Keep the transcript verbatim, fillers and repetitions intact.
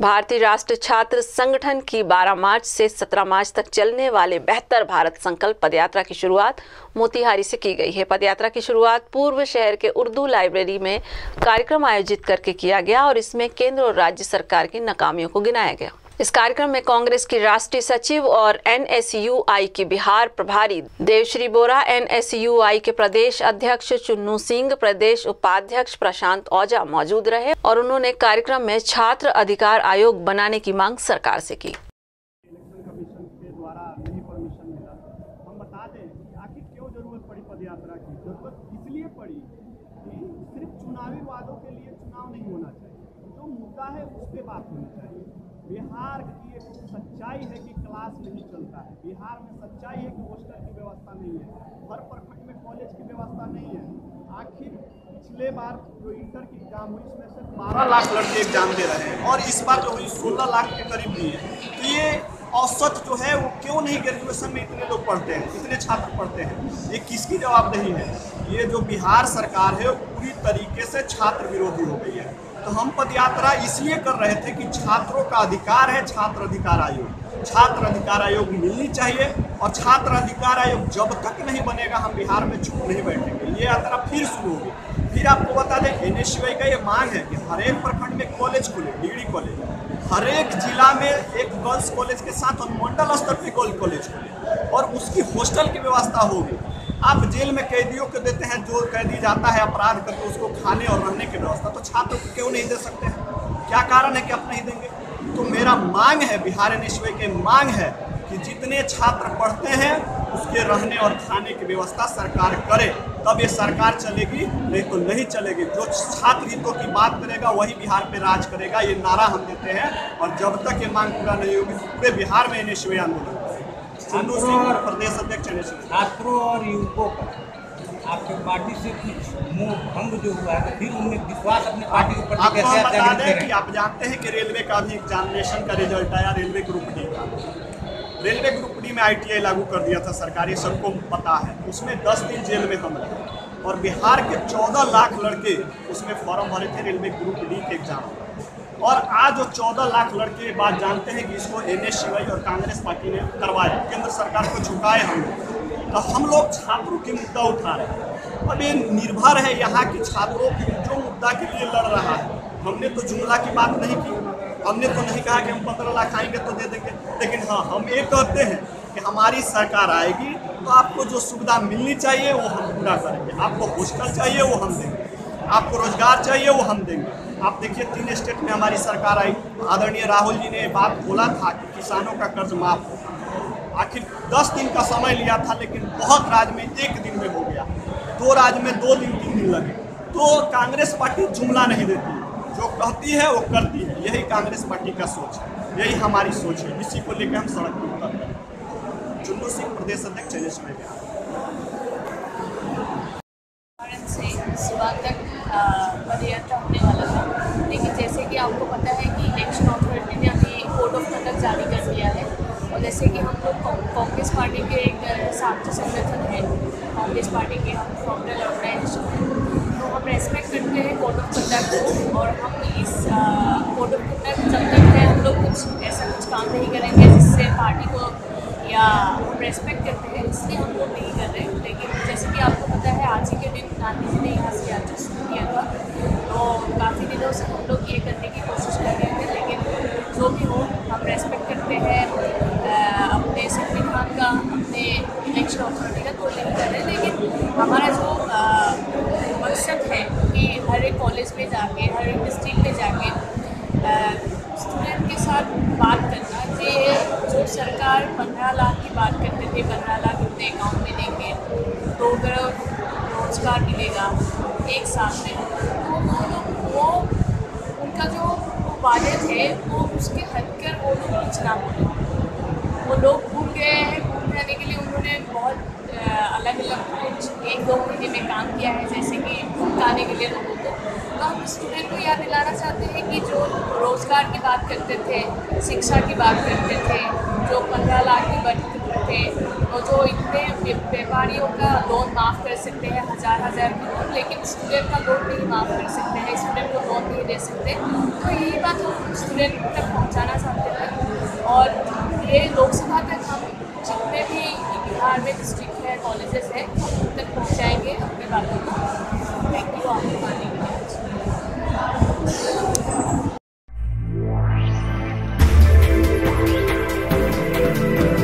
भारतीय राष्ट्र छात्र संगठन की बारह मार्च से सत्रह मार्च तक चलने वाले बेहतर भारत संकल्प पदयात्रा की शुरुआत मोतिहारी से की गई है। पदयात्रा की शुरुआत पूर्व शहर के उर्दू लाइब्रेरी में कार्यक्रम आयोजित करके किया गया और इसमें केंद्र और राज्य सरकार की नाकामियों को गिनाया गया। इस कार्यक्रम में कांग्रेस की राष्ट्रीय सचिव और एन एस यू आई की बिहार प्रभारी Devshree Bora, N S U I के प्रदेश अध्यक्ष चुन्नू सिंह, प्रदेश उपाध्यक्ष प्रशांत ओझा मौजूद रहे और उन्होंने कार्यक्रम में छात्र अधिकार आयोग बनाने की मांग सरकार से की। बिहार की एक सच्चाई है कि क्लास नहीं चलता है। बिहार में सच्चाई है कि हॉस्टल की व्यवस्था नहीं है, हर प्रखंड में कॉलेज की व्यवस्था नहीं है। आखिर पिछले बार जो इंटर की एग्जाम हुई इसमें से बारह लाख लड़के एग्जाम दे रहे हैं और इस बार जो हुई सोलह लाख के करीब हुई है। तो ये औसत जो है वो क्यों नहीं, ग्रेजुएशन में इतने लोग पढ़ते हैं, इतने छात्र पढ़ते हैं, ये किसकी जवाबदेही है? ये जो बिहार सरकार है वो पूरी तरीके से छात्र विरोधी हो गई है। तो हम पदयात्रा इसलिए कर रहे थे कि छात्रों का अधिकार है, छात्र अधिकार आयोग, छात्र अधिकार आयोग मिलनी चाहिए और छात्र अधिकार आयोग जब तक नहीं बनेगा हम बिहार में चुप नहीं बैठेंगे। ये यात्रा फिर शुरू होगी। फिर आपको बता दें एन एस यू आई का ये मांग है कि हरेक प्रखंड में कॉलेज खुले, डिग्री कॉलेज, हरेक जिला में एक गर्ल्स कॉलेज के साथ और मंडल स्तर पर गर्ल्स कॉलेज खुले और उसकी हॉस्टल की व्यवस्था होगी। आप जेल में कैदियों को देते हैं, जो कैदी जाता है अपराध करके उसको खाने और रहने की व्यवस्था तो छात्रों को क्यों नहीं दे सकते हैं? क्या कारण है कि आप नहीं देंगे? तो मेरा मांग है, Bihar N S U I की मांग है कि जितने छात्र पढ़ते हैं उसके रहने और खाने की व्यवस्था सरकार करे, तब ये सरकार चलेगी, नहीं तो नहीं चलेगी। जो छात्र हितों की बात करेगा वही बिहार पे राज करेगा, ये नारा हम देते हैं और जब तक ये मांग पूरा नहीं होगी पूरे बिहार में एन एस यू आई आंदोलन। प्रदेश अध्यक्ष छात्रों और युवकों का आपके पार्टी से कुछ मोह भंग जो हुआ है, फिर उनमें विश्वास अपने पार्टी ऊपर कैसे बता दें कि आप जानते हैं कि रेलवे का भी एग्जामिनेशन का रिजल्ट आया, रेलवे ग्रुप डी का, रेलवे ग्रुप डी में आई टी आई लागू कर दिया था सरकारी, सबको पता है। उसमें दस दिन जेल में हम रहे और बिहार के चौदह लाख लड़के उसमें फॉर्म भरे थे रेलवे ग्रुप डी के एग्जाम, और आज वो चौदह लाख लड़के बात जानते हैं कि इसको एन एस यू आई और कांग्रेस पार्टी ने करवाया, केंद्र सरकार को झुकाए। हम लोग तो हम लोग छात्रों के मुद्दा उठा रहे हैं और ये निर्भर है यहाँ के छात्रों की जो मुद्दा के लिए लड़ रहा है। हमने तो जुमला की बात नहीं की, हमने तो नहीं कहा कि हम पंद्रह लाख आएंगे तो दे देंगे, लेकिन हाँ हम ये कहते हैं कि हमारी सरकार आएगी तो आपको जो सुविधा मिलनी चाहिए वो हम पूरा करेंगे। आपको हॉस्टल चाहिए वो हम देंगे, आपको रोजगार चाहिए वो हम देंगे। आप देखिए तीन स्टेट में हमारी सरकार आई, आदरणीय राहुल जी ने बात बोला था कि किसानों का कर्ज माफ होगा। आखिर दस दिन का समय लिया था लेकिन बहुत राज्य में एक दिन में हो गया, दो राज्य में दो दिन तीन दिन लगे। तो कांग्रेस पार्टी जुमला नहीं देती, जो कहती है वो करती है। यही कांग्रेस पार्टी का सोच है, यही हमारी सोच है, इसी को लेकर हम सड़क पर उतर रहे हैं। चुन्नू सिंह, प्रदेश अध्यक्ष में से सुबह तक पदयात्रा होने वाला था, लेकिन जैसे कि आपको पता है कि इलेक्शन अथॉरिटी ने अभी कोड ऑफ कंडक्ट जारी कर दिया है और जैसे कि हम लोग कांग्रेस पार्टी के एक छात्र संगठन है, कांग्रेस पार्टी के हम फाउंडर ऑर्गेनाइजेशन हैं, तो हम रेस्पेक्ट करते हैं कोड ऑफ कंडक्ट को और हम इस कोड ऑफ कंडक्ट जब तक है हम लोग कुछ ऐसा कुछ काम नहीं करेंगे जिससे पार्टी को या हम रेस्पेक्ट करते हैं, इसलिए हम लोग नहीं कर रहे। लेकिन जैसे कि आपको पता है आज ही के दिन गांधी जी ने यहाँ से यात्रा शुरू किया था, तो काफ़ी दिनों से हम लोग ये करने की कोशिश कर रहे थे, लेकिन जो भी हो हम रेस्पेक्ट करते हैं अपने संविधान का, अपने इलेक्शन अथॉरिटी का कोई नहीं कर रहे। लेकिन हमारा जो मकसद है कि हर एक कॉलेज में जाके, हर एक डिस्ट्रिक्ट में जाके स्टूडेंट के साथ बात करना, ये जो सरकार पंद्रह लाख की बात करते थे, पंद्रह लाख अपने अकाउंट में देंगे, दो करोड़ रोजगार मिलेगा एक साल में, तो वो लोग वो उनका जो वादे थे वो उसके हद कर वो लोग कुछ ना बोले, वो लोग भूल गए हैं। भूल जाने के लिए उन्होंने बहुत अलग अलग कुछ एक दो महीने में काम किया है, जैसे कि भुगताने के लिए लोगों को। तो हम स्टूडेंट को याद दिलाना चाहते हैं कि जो रोज़गार की बात करते थे, शिक्षा की बात करते थे, जो पंद्रह लाख की बचत सकते हैं, और जो इतने व्यापारियों का लोन माफ़ कर सकते हैं हज़ार हज़ार का लोन, लेकिन स्टूडेंट का लोन नहीं माफ़ कर सकते हैं, स्टूडेंट को लोन नहीं दे सकते। तो यही बात हम स्टूडेंट तक पहुंचाना चाहते हैं। और ये लोकसभा तक हम जितने भी बिहार में डिस्ट्रिक्ट है, कॉलेजेस है, उन तक पहुँचाएँगे अपने बातों को। थैंक यू आपके मानने के लिए। We'll be right back.